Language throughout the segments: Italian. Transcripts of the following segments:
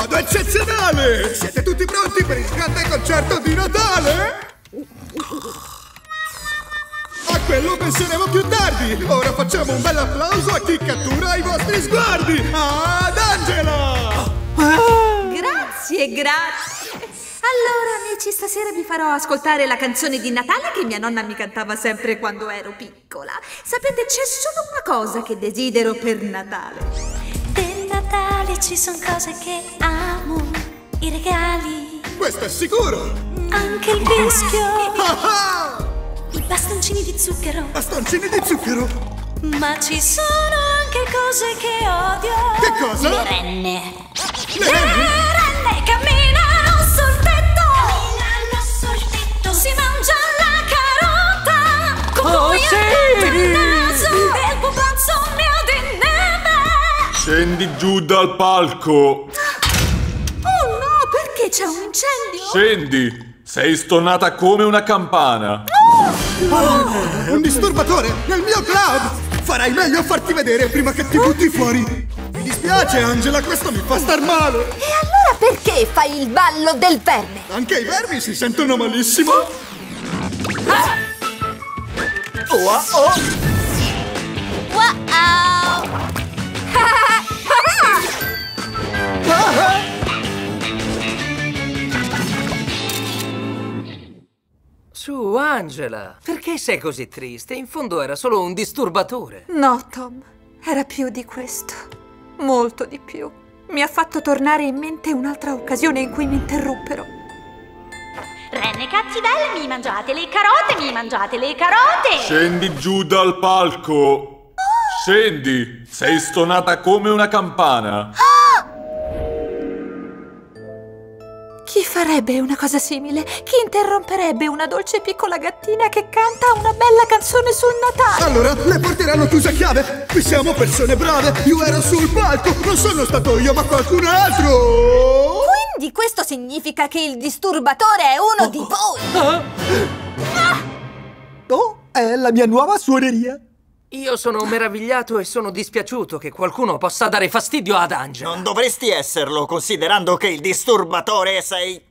modo eccezionale! Siete tutti pronti per il grande concerto di Natale? A quello penseremo più tardi! Ora facciamo un bel applauso a chi cattura i vostri sguardi! Ad Angela! Grazie, grazie! Allora, amici, stasera vi farò ascoltare la canzone di Natale che mia nonna mi cantava sempre quando ero piccola. Sapete, c'è solo una cosa che desidero per Natale. Per Natale ci sono cose che amo, i regali. Questo è sicuro! Anche il rischio. I bastoncini di zucchero. Bastoncini di zucchero? Ma ci sono anche cose che odio. Che cosa? Le renne. Le renne camminano. Si mangia la carota con cui attacca il naso del pupazzo mio di neve. Scendi giù dal palco. Oh no, perché c'è un incendio? Scendi, sei stonata come una campana. No! Oh, un disturbatore nel mio cloud. Farai meglio a farti vedere prima che ti butti fuori. Mi dispiace, Angela, questo mi fa star male. E allora perché fai il ballo del verme? Anche i vermi si sentono malissimo. Oh! Wow! Su, Angela, perché sei così triste? In fondo era solo un disturbatore. No, Tom, era più di questo. Molto di più. Mi ha fatto tornare in mente un'altra occasione in cui mi interruppero. Renne cazzidelle, mi mangiate le carote, mi mangiate le carote! Scendi giù dal palco! Oh. Scendi! Sei stonata come una campana! Oh. Chi farebbe una cosa simile? Chi interromperebbe una dolce piccola gattina che canta una bella canzone sul Natale? Allora, le porteranno chiusa a chiave! Qui siamo persone brave! Io ero sul palco! Non sono stato io, ma qualcun altro! Quindi questo significa che il disturbatore è uno di voi! È la mia nuova suoneria! Io sono meravigliato e sono dispiaciuto che qualcuno possa dare fastidio ad Angela. Non dovresti esserlo, considerando che il disturbatore sei...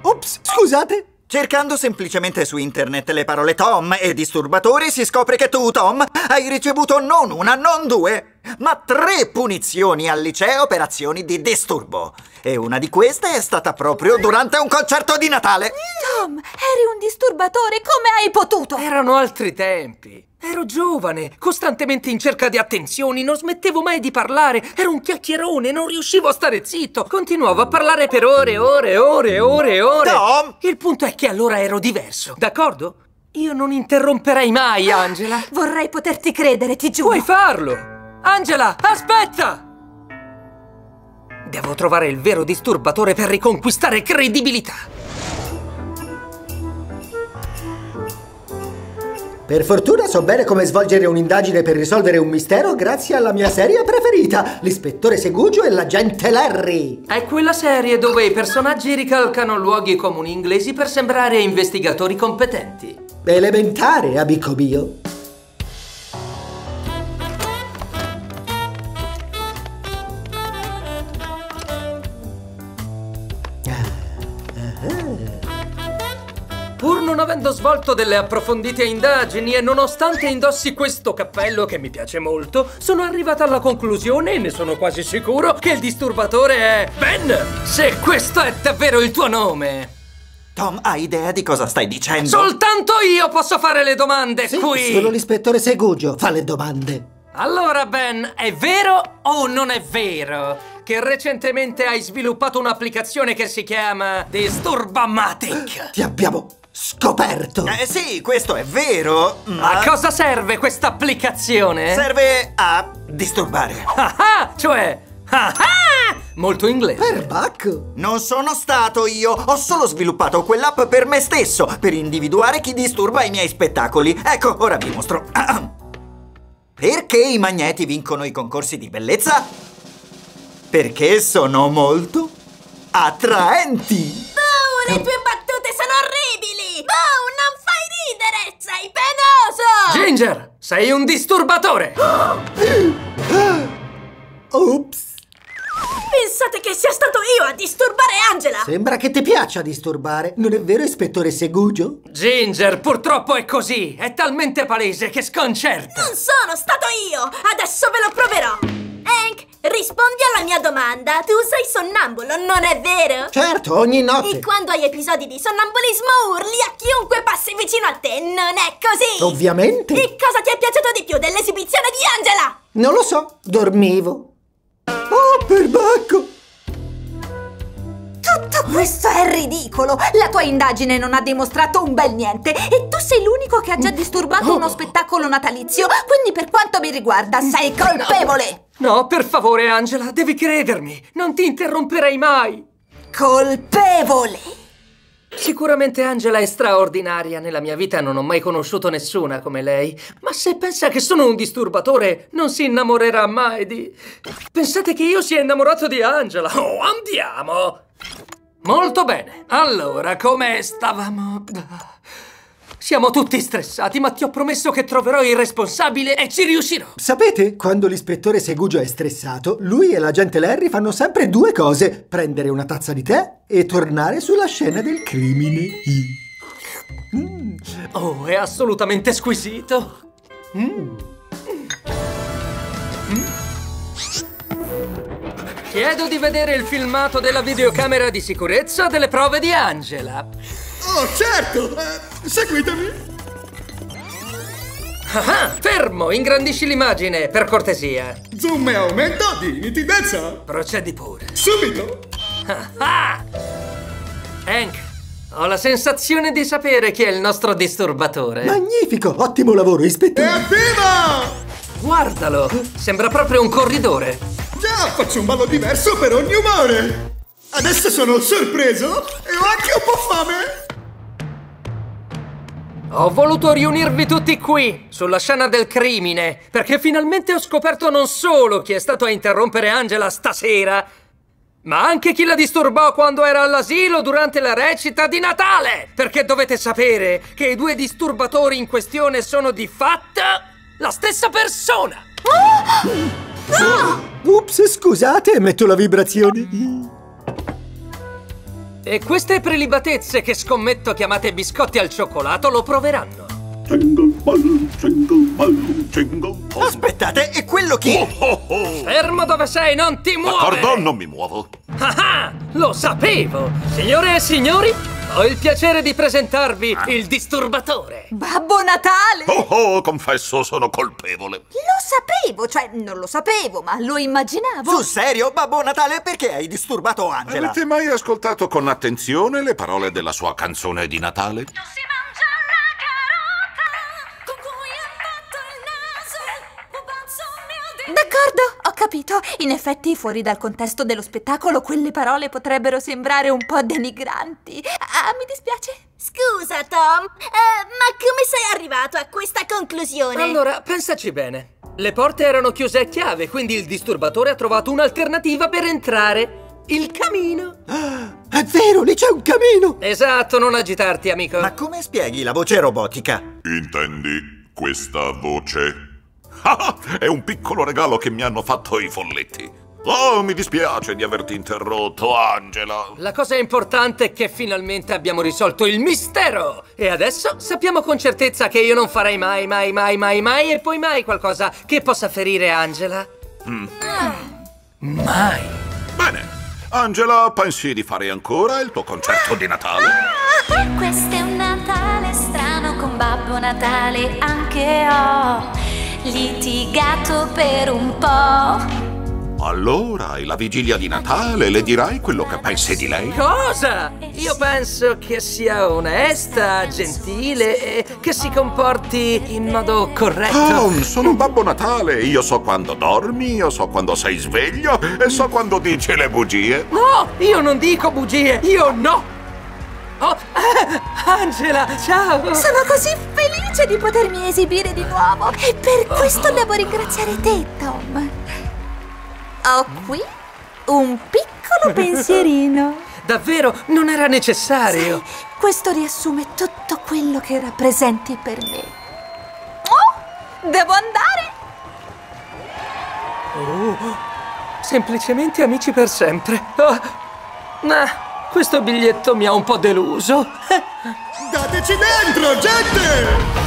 Ops, scusate! Cercando semplicemente su internet le parole Tom e disturbatore si scopre che tu, Tom, hai ricevuto non una, non due, ma 3 punizioni al liceo per azioni di disturbo. E una di queste è stata proprio durante un concerto di Natale. Tom, eri un disturbatore, come hai potuto? Erano altri tempi. Ero giovane, costantemente in cerca di attenzioni, non smettevo mai di parlare, ero un chiacchierone, non riuscivo a stare zitto, continuavo a parlare per ore. Tom! Il punto è che allora ero diverso, d'accordo? Io non interromperei mai, Angela. Vorrei poterti credere, ti giuro. Puoi farlo! Angela, aspetta! Devo trovare il vero disturbatore per riconquistare credibilità. Per fortuna so bene come svolgere un'indagine per risolvere un mistero grazie alla mia serie preferita, l'ispettore Segugio e l'agente Larry. È quella serie dove i personaggi ricalcano luoghi comuni inglesi per sembrare investigatori competenti. Elementare, amico mio. Pur non avendo svolto delle approfondite indagini e nonostante indossi questo cappello che mi piace molto, sono arrivata alla conclusione, e ne sono quasi sicuro, che il disturbatore è... Ben! Se questo è davvero il tuo nome! Tom, hai idea di cosa stai dicendo? Soltanto io posso fare le domande, sì, qui! Solo l'ispettore Segugio fa le domande. Allora, Ben, è vero o non è vero che recentemente hai sviluppato un'applicazione che si chiama Disturbamatic? Ti abbiamo... scoperto! Sì, questo è vero, ma... A cosa serve questa applicazione? Serve a disturbare. Cioè... Molto inglese. Perbacco! Non sono stato io, ho solo sviluppato quell'app per me stesso, per individuare chi disturba i miei spettacoli. Ecco, ora vi mostro. Perché i magneti vincono i concorsi di bellezza? Perché sono molto attraenti! Le tue battute sono orribili! Boh, non fai ridere! Sei penoso! Ginger, sei un disturbatore! Oops! Pensate che sia stato io a disturbare Angela! Sembra che ti piaccia disturbare, non è vero, ispettore Segugio? Ginger, purtroppo è così! È talmente palese che sconcerta! Non sono stato io! Adesso ve lo proverò! Hank, rispondi alla mia domanda! Tu sei sonnambulo, non è vero? Certo, ogni notte! E quando hai episodi di sonnambulismo urli a chiunque passi vicino a te, non è così? Ovviamente! E cosa ti è piaciuto di più dell'esibizione di Angela? Non lo so, dormivo! Oh, perbacco! Tutto questo è ridicolo! La tua indagine non ha dimostrato un bel niente e tu sei l'unico che ha già disturbato uno spettacolo natalizio, quindi per quanto mi riguarda sei colpevole! No, per favore Angela, devi credermi! Non ti interromperei mai! Colpevole! Sicuramente Angela è straordinaria, nella mia vita non ho mai conosciuto nessuna come lei, ma se pensa che sono un disturbatore non si innamorerà mai di... Pensate che io sia innamorato di Angela? Oh, andiamo! Molto bene, allora come stavamo... Siamo tutti stressati, ma ti ho promesso che troverò il responsabile e ci riuscirò. Sapete, quando l'ispettore Segugio è stressato, lui e l'agente Larry fanno sempre due cose: prendere una tazza di tè e tornare sulla scena del crimine. Oh, è assolutamente squisito. Chiedo di vedere il filmato della videocamera di sicurezza delle prove di Angela. Oh, certo! Seguitemi! Ah, fermo! Ingrandisci l'immagine, per cortesia. Zoom e aumento di nitidezza! Procedi pure. Subito! Hank, ho la sensazione di sapere chi è il nostro disturbatore. Magnifico! Ottimo lavoro, ispettore! Evviva! Guardalo! Sembra proprio un corridore. Già, faccio un ballo diverso per ogni umore! Adesso sono sorpreso e ho anche un po' fame! Ho voluto riunirvi tutti qui, sulla scena del crimine, perché finalmente ho scoperto non solo chi è stato a interrompere Angela stasera, ma anche chi la disturbò quando era all'asilo durante la recita di Natale! Perché dovete sapere che i due disturbatori in questione sono di fatto la stessa persona! Ups, scusate, metto la vibrazione! E queste prelibatezze che scommetto chiamate biscotti al cioccolato lo proveranno. Jingle bell, jingle bell, jingle bell. Aspettate, è quello che... Fermo dove sei, non ti muovere! D'accordo, non mi muovo. Ah, lo sapevo! Signore e signori, ho il piacere di presentarvi il disturbatore. Babbo Natale! Oh, confesso, sono colpevole. Lo sapevo, cioè non lo sapevo, ma lo immaginavo. Sul serio, Babbo Natale, perché hai disturbato Angela? Avete mai ascoltato con attenzione le parole della sua canzone di Natale? Non si mangia la carota con cui ha fatto il naso, un pazzo mio di... D'accordo, ho capito. In effetti, fuori dal contesto dello spettacolo, quelle parole potrebbero sembrare un po' denigranti. Ah, mi dispiace. Scusa, Tom, ma come sei arrivato a questa conclusione? Allora, pensaci bene. Le porte erano chiuse a chiave, quindi il disturbatore ha trovato un'alternativa per entrare. Il camino. Ah, è vero, lì c'è un camino. Esatto, non agitarti, amico. Ma come spieghi la voce robotica? Intendi questa voce? Ah, è un piccolo regalo che mi hanno fatto i folletti. Oh, mi dispiace di averti interrotto, Angela. La cosa importante è che finalmente abbiamo risolto il mistero. E adesso sappiamo con certezza che io non farei mai e poi mai qualcosa che possa ferire Angela. Mai. Bene, Angela, pensi di fare ancora il tuo concerto di Natale? Questo è un Natale strano, con Babbo Natale anche ho litigato per un po'. Allora, la vigilia di Natale le dirai quello che pensi di lei? Cosa? Io penso che sia onesta, gentile e che si comporti in modo corretto. Oh, sono Babbo Natale, io so quando dormi, io so quando sei sveglio e so quando dici le bugie. No, io non dico bugie, io no! Oh, Angela, ciao! Sono così felice di potermi esibire di nuovo e per questo devo ringraziare te, Tom. Ho qui un piccolo pensierino. Davvero? Non era necessario? Sì, questo riassume tutto quello che rappresenti per me. Oh, devo andare! Semplicemente amici per sempre. Oh, ma questo biglietto mi ha un po' deluso. Dateci dentro, gente!